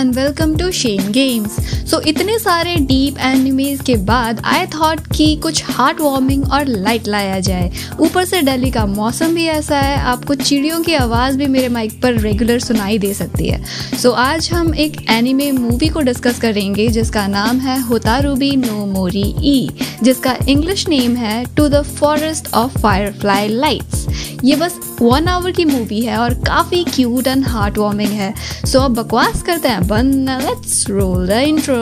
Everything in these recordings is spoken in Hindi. And welcome to shame games. So इतने सारे डीप एनिमेज के बाद आई थॉट कि कुछ हार्ट वार्मिंग और लाइट लाया जाए। ऊपर से दिल्ली का मौसम भी ऐसा है, आपको चिड़ियों की आवाज़ भी मेरे माइक पर रेगुलर सुनाई दे सकती है। सो आज हम एक एनिमे मूवी को डिस्कस करेंगे जिसका नाम है होतारू नो मोरी ई, जिसका इंग्लिश नेम है to the forest of firefly lights. ये बस 1 आवर की मूवी है और काफ़ी क्यूट एंड हार्ट वार्मिंग है। सो अब बकवास करते हैं बंद, लेट्स रोल द इंट्रो।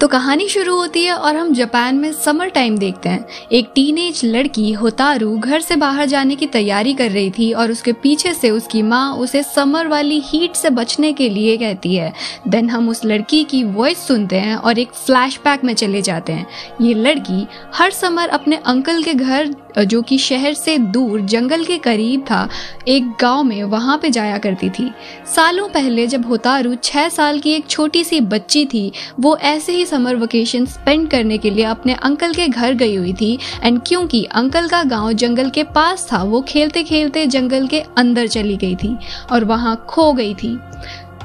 तो कहानी शुरू होती है और हम जापान में समर टाइम देखते हैं। एक टीनेज लड़की होतारू घर से बाहर जाने की तैयारी कर रही थी और उसके पीछे से उसकी माँ उसे समर वाली हीट से बचने के लिए कहती है। देन हम उस लड़की की वॉइस सुनते हैं और एक फ्लैशबैक में चले जाते हैं। ये लड़की हर समर अपने अंकल के घर, जो कि शहर से दूर जंगल के करीब था, एक गाँव में वहाँ पे जाया करती थी। सालों पहले जब होतारू 6 साल की एक छोटी सी बच्ची थी, वो ऐसे ही समर वेकेशन स्पेंड करने के लिए अपने अंकल के घर गई हुई थी। एंड क्योंकि अंकल का गांव जंगल के पास था, वो खेलते खेलते जंगल के अंदर चली गई थी और वहां खो गई थी।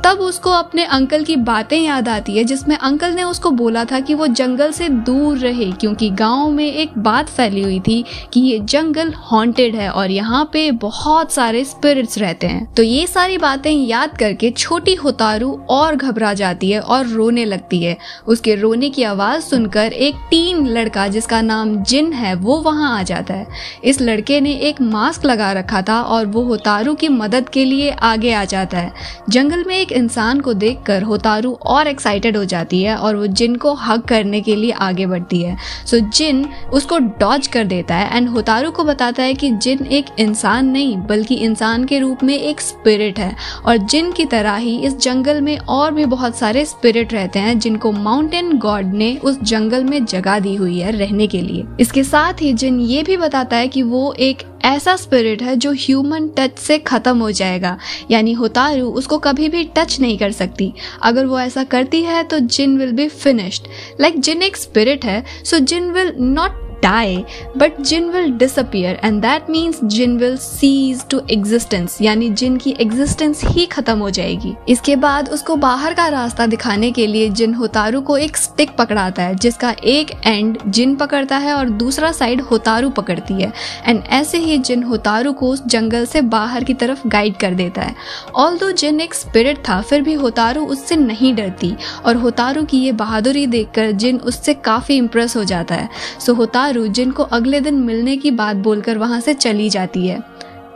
तब उसको अपने अंकल की बातें याद आती है जिसमें अंकल ने उसको बोला था कि वो जंगल से दूर रहे, क्योंकि गांव में एक बात फैली हुई थी कि ये जंगल हॉन्टेड है और यहाँ पे बहुत सारे स्पिरिट्स रहते हैं। तो ये सारी बातें याद करके छोटी होतारू और घबरा जाती है और रोने लगती है। उसके रोने की आवाज़ सुनकर एक टीन लड़का जिसका नाम जिन है वो वहाँ आ जाता है। इस लड़के ने एक मास्क लगा रखा था और वो होतारू की मदद के लिए आगे आ जाता है। जंगल में एक इंसान को देखकर होतारू और एक्साइटेड हो जाती है और वो जिन को हग करने के लिए आगे बढ़ती है। सो जिन उसको डॉज कर देता है एंड होतारू को बताता है कि जिन एक इंसान नहीं बल्कि इंसान के रूप में एक स्पिरिट है और जिन की तरह ही इस जंगल में और भी बहुत सारे स्पिरिट रहते हैं जिनको माउंटेन गॉड ने उस जंगल में जगह दी हुई है रहने के लिए। इसके साथ ही जिन ये भी बताता है कि वो एक ऐसा स्पिरिट है जो ह्यूमन टच से ख़त्म हो जाएगा, यानी होतारू उसको कभी भी टच नहीं कर सकती। अगर वो ऐसा करती है तो Jin will be finished. Like Jin एक स्पिरिट है, so Jin will not die but Jin will disappear and that means Jin will cease to existence, यानी जिन की existence ही खत्म हो जाएगी। इसके बाद उसको बाहर का रास्ता दिखाने के लिए जिन होतारू को एक स्टिक पकड़ाता है जिसका एक एंड जिन पकड़ता है और दूसरा साइड होतारू पकड़ती है एंड ऐसे ही जिन होतारू को उस जंगल से बाहर की तरफ गाइड कर देता है। ऑल्दो जिन एक स्पिरिट था, फिर भी होतारू उससे नहीं डरती और होतारू की ये बहादुरी देखकर जिन उससे काफ़ी इम्प्रेस हो जाता है। सो होतारू जिनको अगले दिन मिलने की बात बोलकर वहां से चली जाती है।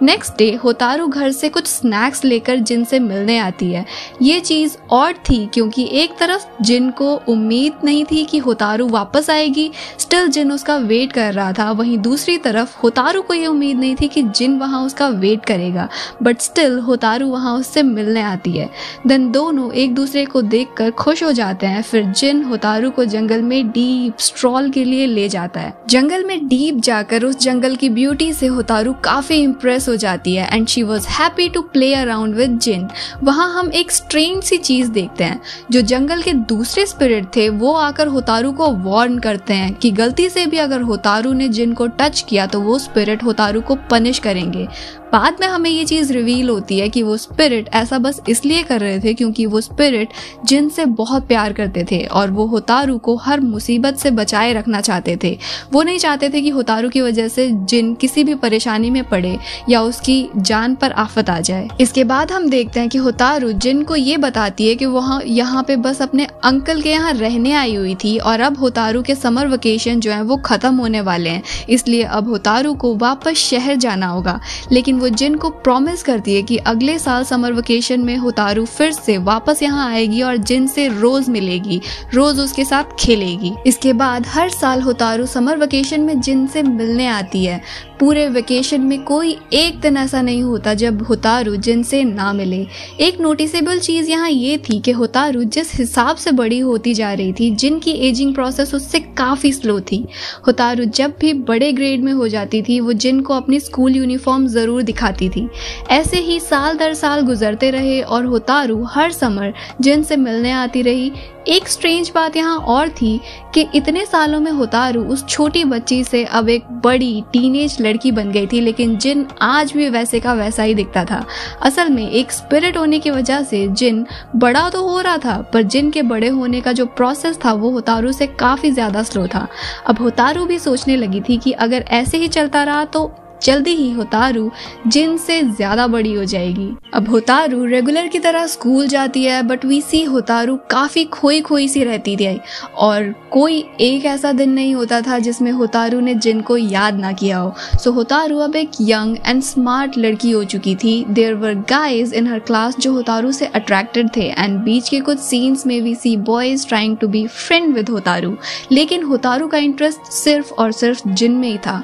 नेक्स्ट डे होतारू घर से कुछ स्नैक्स लेकर जिन से मिलने आती है। ये चीज़ और थी क्योंकि एक तरफ जिन को उम्मीद नहीं थी कि होतारू वापस आएगी, स्टिल जिन उसका वेट कर रहा था, वहीं दूसरी तरफ होतारू को ये उम्मीद नहीं थी कि जिन वहाँ उसका वेट करेगा, बट स्टिल होतारू वहाँ उससे मिलने आती है। देन दोनों एक दूसरे को देखकर खुश हो जाते हैं। फिर जिन होतारू को जंगल में डीप स्ट्रॉल के लिए ले जाता है। जंगल में डीप जाकर उस जंगल की ब्यूटी से होतारू काफ़ी इम्प्रेस हो जाती है and she was happy to play around with जिन। वहाँ हम एक स्ट्रेंज सी चीज़ देखते हैं, जो जंगल के दूसरे स्पिरिट थे वो आकर होतारू को वार्न करते हैं कि गलती से भी अगर होतारू ने जिन को टच किया तो वो स्पिरिट होतारू को पनिश करेंगे। बाद में हमें ये चीज़ रिवील होती है कि वो स्पिरिट ऐसा बस इसलिए कर रहे थे क्योंकि वो स्पिरिट जिन से बहुत प्यार करते थे और वो होतारू को हर मुसीबत से बचाए रखना चाहते थे। वो नहीं चाहते थे कि होतारू की वजह से जिन किसी भी परेशानी में पड़े या उसकी जान पर आफत आ जाए। इसके बाद हम देखते हैं कि होतारू जिन को ये बताती है कि वो यहाँ पे बस अपने अंकल के यहाँ रहने आई हुई थी और अब होतारू के समर वेकेशन जो है वो ख़त्म होने वाले हैं, इसलिए अब होतारू को वापस शहर जाना होगा। लेकिन वो जिन को प्रॉमिस करती है कि अगले साल समर वेकेशन में होतारू फिर से वापस यहाँ आएगी और जिन से रोज मिलेगी, रोज उसके साथ खेलेगी। इसके बाद हर साल होतारू समर वेकेशन में जिन से मिलने आती है। पूरे वेकेशन में कोई एक दिन ऐसा नहीं होता जब होतारू जिन से ना मिले। एक नोटिसेबल चीज़ यहाँ ये थी कि होतारू जिस हिसाब से बड़ी होती जा रही थी, जिन की एजिंग प्रोसेस उससे काफ़ी स्लो थी। होतारू जब भी बड़े ग्रेड में हो जाती थी वो जिन को अपनी स्कूल यूनिफॉर्म ज़रूर दिखाती थी। ऐसे ही साल दर साल गुजरते रहे और होतारू हर समर जिन से मिलने आती रही। एक स्ट्रेंज बात यहाँ और थी कि इतने सालों में होतारू उस छोटी बच्ची से अब एक बड़ी टीनेज लड़की बन गई थी, लेकिन जिन आज भी वैसे का वैसा ही दिखता था। असल में एक स्पिरिट होने की वजह से जिन बड़ा तो हो रहा था, पर जिन के बड़े होने का जो प्रोसेस था वो होतारू से काफ़ी ज़्यादा स्लो था। अब होतारू भी सोचने लगी थी कि अगर ऐसे ही चलता रहा तो जल्दी ही होतारू जिन से ज्यादा बड़ी हो जाएगी। अब होतारू रेगुलर की तरह स्कूल जाती है, बट वी सी होतारू काफी खोई खोई सी रहती थी और कोई एक ऐसा दिन नहीं होता था जिसमें होतारू ने जिन को याद ना किया हो। सो होतारू अब एक यंग एंड स्मार्ट लड़की हो चुकी थी। There were guys in her class जो होतारू से अट्रैक्टेड थे एंड बीच के कुछ सीन्स में we see boys trying to be friend with Hotaru, लेकिन होतारू का इंटरेस्ट सिर्फ और सिर्फ जिन में ही था।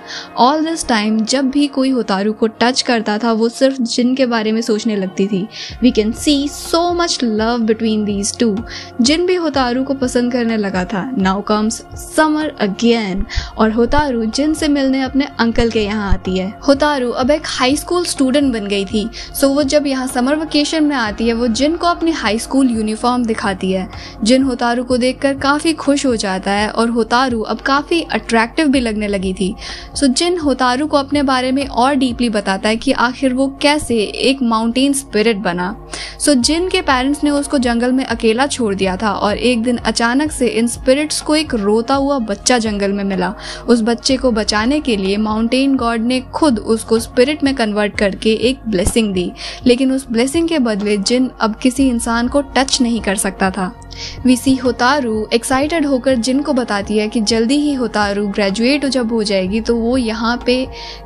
ऑल दिस टाइम जब भी कोई होतारू को टच करता था वो सिर्फ जिन के बारे में सोचने लगती थी। We can see so much love between these two. जिन भी होतारू को पसंद करने लगा था। नाउ कम्स समर अगेन और होतारू जिन से मिलने अपने अंकल के यहाँ आती है। होतारू अब एक हाई स्कूल स्टूडेंट बन गई थी। सो वो जब यहाँ समर वेकेशन में आती है वो जिन को अपनी हाई स्कूल यूनिफॉर्म दिखाती है। जिन होतारू को देखकर काफी खुश हो जाता है और होतारू अब काफी अट्रैक्टिव भी लगने लगी थी। सो जिन होतारू को अपने बारे में और डीपली बताता है कि आखिर वो कैसे एक माउंटेन स्पिरिट बना। सो जिन के पेरेंट्स ने उसको जंगल में अकेला छोड़ दिया था और एक दिन अचानक से इन स्पिरिट्स को एक रोता हुआ बच्चा जंगल में मिला। उस बच्चे को बचाने के लिए माउंटेन गॉड ने खुद उसको स्पिरिट में कन्वर्ट करके एक ब्लेसिंग दी, लेकिन उस ब्लेसिंग के बदले जिन अब किसी इंसान को टच नहीं कर सकता था। वीसी होतारू एक्साइटेड होकर जिन को बताती है कि जल्दी ही होतारू ग्रेजुएट जब हो जाएगी तो वो यहाँ पे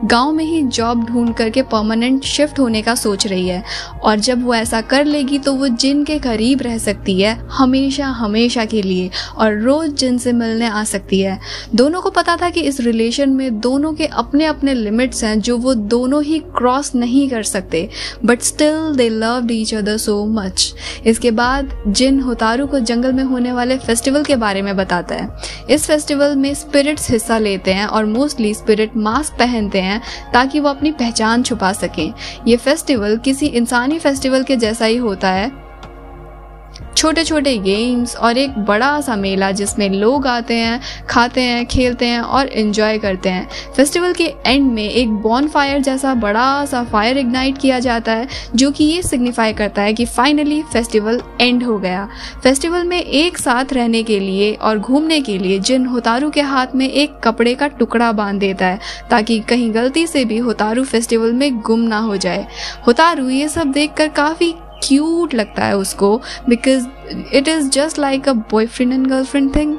गांव में ही जॉब ढूंढ करके परमानेंट शिफ्ट होने का सोच रही है और जब वो ऐसा कर लेगी तो वो जिन के करीब रह सकती है हमेशा हमेशा के लिए और रोज जिन से मिलने आ सकती है। दोनों को पता था कि इस रिलेशन में दोनों के अपने अपने लिमिट्स हैं जो वो दोनों ही क्रॉस नहीं कर सकते, but still they loved each other so much. इसके बाद जिन होतारू जंगल में होने वाले फेस्टिवल के बारे में बताता है। इस फेस्टिवल में स्पिरिट्स हिस्सा लेते हैं और मोस्टली स्पिरिट मास्क पहनते हैं ताकि वो अपनी पहचान छुपा सकें। ये फेस्टिवल किसी इंसानी फेस्टिवल के जैसा ही होता है, छोटे छोटे गेम्स और एक बड़ा सा मेला जिसमें लोग आते हैं, खाते हैं, खेलते हैं और इन्जॉय करते हैं। फेस्टिवल के एंड में एक बॉन फायर जैसा बड़ा सा फायर इग्नाइट किया जाता है जो कि ये सिग्निफाई करता है कि फाइनली फेस्टिवल एंड हो गया। फेस्टिवल में एक साथ रहने के लिए और घूमने के लिए जिन होतारू के हाथ में एक कपड़े का टुकड़ा बांध देता है ताकि कहीं गलती से भी होतारू फेस्टिवल में गुम ना हो जाए। होतारू ये सब देखकर काफ़ी क्यूट लगता है उसको, because it is just like a boyfriend and girlfriend thing.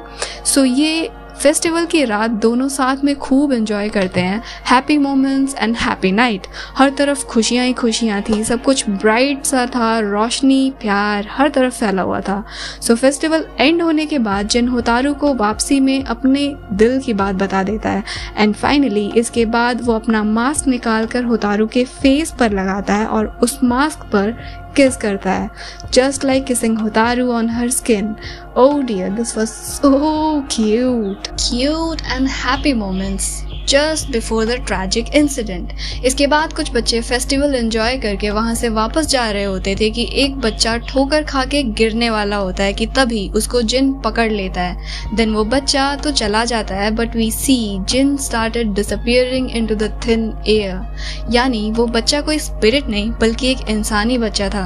So ये फेस्टिवल की रात दोनों साथ में खूब एंजॉय करते हैं। Happy moments and happy night. हर तरफ खुशियाँ ही खुशियाँ थी, सब कुछ ब्राइट सा था, रोशनी प्यार हर तरफ फैला हुआ था। सो फेस्टिवल एंड होने के बाद जिन होतारू को वापसी में अपने दिल की बात बता देता है एंड फाइनली इसके बाद वो अपना मास्क निकाल कर होतारू के फेस पर लगाता है और उस मास्क पर किस करता है, just like kissing Hotaru on her skin. Oh dear, this was so cute cute and happy moments just before the tragic incident. इसके बाद कुछ बच्चे फेस्टिवल एंजॉय करके वहाँ से वापस जा रहे होते थे कि एक बच्चा ठोकर खा के गिरने वाला होता है कि तभी उसको जिन पकड़ लेता है। देन वो बच्चा तो चला जाता है, but we see Jin started disappearing into the thin air. यानी वो बच्चा कोई स्पिरिट नहीं बल्कि एक इंसानी बच्चा था।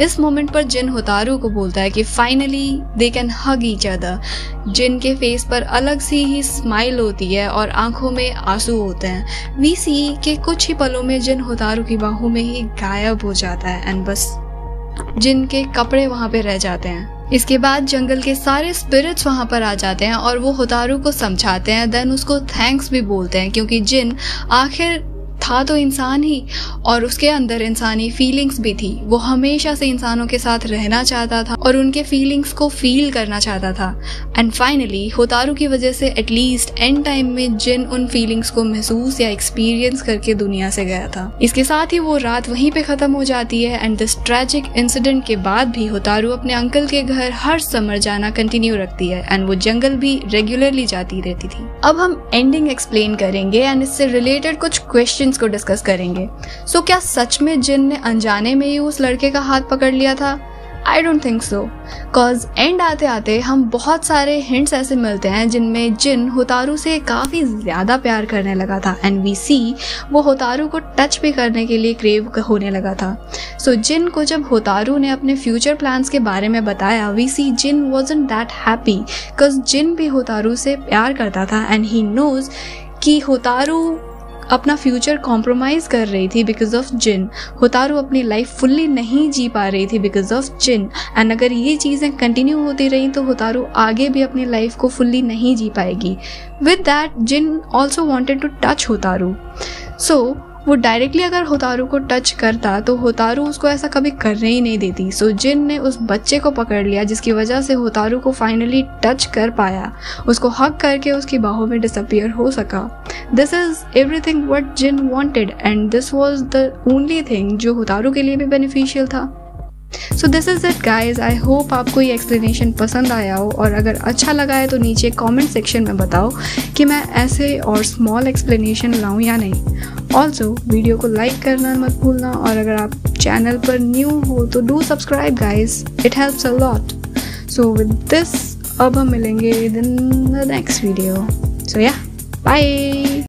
इस मोमेंट पर जिन होतारू को बोलता है कि finally they can hug each other. जिन के फेस पर अलग सी ही स्माइल होती है और आंखों में आंसू होते हैं। वीसी के कुछ ही पलों में जिन होतारू की बाहों में ही गायब हो जाता है एंड बस जिन के कपड़े वहां पे रह जाते हैं। इसके बाद जंगल के सारे स्पिरिट्स वहाँ पर आ जाते हैं और वो होतारू को समझाते हैं, देन उसको थैंक्स भी बोलते हैं क्योंकि जिन आखिर था तो इंसान ही और उसके अंदर इंसानी फीलिंग्स भी थी। वो हमेशा से इंसानों के साथ रहना चाहता था और उनके फीलिंग्स को फील करना चाहता था एंड फाइनली होतारू की वजह से एटलीस्ट एंड टाइम में जिन उन फीलिंग्स को महसूस या एक्सपीरियंस करके दुनिया से गया था। इसके साथ ही वो रात वहीं पे खत्म हो जाती है एंड दिस ट्रैजिक इंसिडेंट के बाद भी होतारू अपने अंकल के घर हर समर जाना कंटिन्यू रखती है एंड वो जंगल भी रेगुलरली जाती रहती थी। अब हम एंडिंग एक्सप्लेन करेंगे एंड इससे रिलेटेड कुछ क्वेश्चन को डिस्कस करेंगे। सो क्या सच में जिन ने अनजाने में ही उस लड़के का हाथ पकड़ लिया था? I don't think so, cause end आते आते हम बहुत सारे हिंट्स ऐसे मिलते हैं जिनमें जिन होतारू से काफ़ी ज़्यादा प्यार करने लगा था, एंड वी सी वो होतारू को टच भी करने के लिए क्रेव होने लगा था। सो जिन को जब होतारू ने अपने फ्यूचर प्लान्स के बारे में बताया, we see Jin wasn't that happy, because जिन भी होतारू से प्यार करता था एंड ही नोज़ कि होतारू अपना फ्यूचर कॉम्प्रोमाइज कर रही थी बिकॉज ऑफ जिन। होतारू अपनी लाइफ फुल्ली नहीं जी पा रही थी बिकॉज ऑफ जिन, एंड अगर ये चीज़ें कंटिन्यू होती रहीं तो होतारू आगे भी अपनी लाइफ को फुल्ली नहीं जी पाएगी। With that Jin also wanted to touch Hotaru, so वो डायरेक्टली अगर होतारू को टच करता तो होतारू उसको ऐसा कभी करने ही नहीं देती। सो जिन ने उस बच्चे को पकड़ लिया जिसकी वजह से होतारू को फाइनली टच कर पाया, उसको हग करके उसकी बाहों में डिसअपियर हो सका। This is everything what Jin wanted, and this was the only thing जो होतारू के लिए भी बेनिफिशियल था। So this is it guys, I hope आपको ये एक्सप्लेनेशन पसंद आया हो, और अगर अच्छा लगा है तो नीचे कमेंट सेक्शन में बताओ कि मैं ऐसे और स्मॉल एक्सप्लेनेशन लाऊं या नहीं। ऑल्सो वीडियो को लाइक करना मत भूलना, और अगर आप चैनल पर न्यू हो तो do subscribe guys, it helps a lot. So with this अब हम मिलेंगे in the next video. So yeah bye.